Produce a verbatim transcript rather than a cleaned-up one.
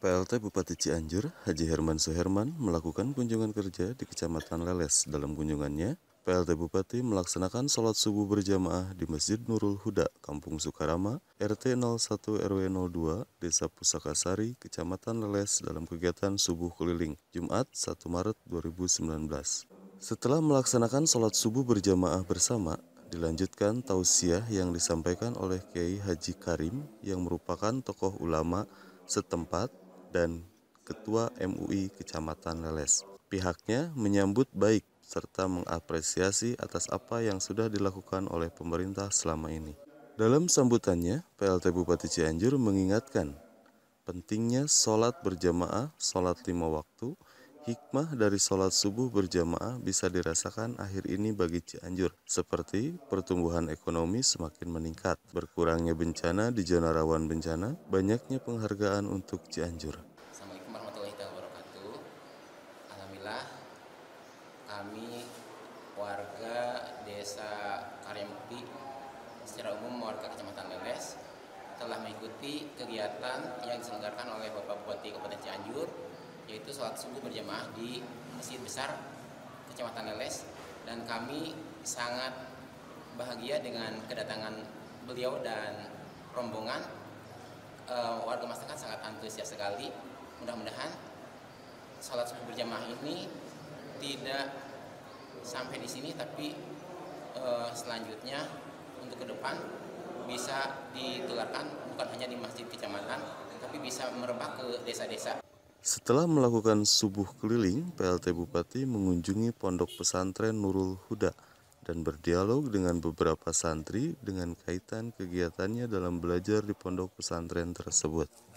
P L T Bupati Cianjur, Haji Herman Suherman, melakukan kunjungan kerja di Kecamatan Leles. Dalam kunjungannya, P L T Bupati melaksanakan sholat subuh berjamaah di Masjid Nurul Huda, Kampung Sukarama, R T nol satu R W nol dua, Desa Pusakasari, Kecamatan Leles dalam kegiatan subuh keliling, Jumat satu Maret dua ribu sembilan belas. Setelah melaksanakan sholat subuh berjamaah bersama, dilanjutkan tausiah yang disampaikan oleh Kiai Haji Karim yang merupakan tokoh ulama setempat dan Ketua M U I Kecamatan Leles. Pihaknya menyambut baik serta mengapresiasi atas apa yang sudah dilakukan oleh pemerintah selama ini. Dalam sambutannya, P L T Bupati Cianjur mengingatkan pentingnya sholat berjamaah, sholat lima waktu. Hikmah dari sholat subuh berjamaah bisa dirasakan akhir ini bagi Cianjur, seperti pertumbuhan ekonomi semakin meningkat, berkurangnya bencana di zona rawan bencana, banyaknya penghargaan untuk Cianjur. Assalamualaikum warahmatullahi wabarakatuh. Alhamdulillah, kami warga Desa Karyamukti, secara umum warga Kecamatan Leles, telah mengikuti kegiatan yang diselenggarakan oleh Bapak Bupati Kabupaten Cianjur, yaitu sholat subuh berjamaah di Masjid Besar Kecamatan Leles, dan kami sangat bahagia dengan kedatangan beliau dan rombongan. E, warga masyarakat sangat antusias sekali. Mudah-mudahan sholat subuh berjamaah ini tidak sampai di sini, tapi e, selanjutnya untuk ke depan bisa ditularkan bukan hanya di masjid kecamatan, tapi bisa merebak ke desa-desa. Setelah melakukan subuh keliling, P L T Bupati mengunjungi Pondok Pesantren Nurul Huda dan berdialog dengan beberapa santri dengan kaitan kegiatannya dalam belajar di pondok pesantren tersebut.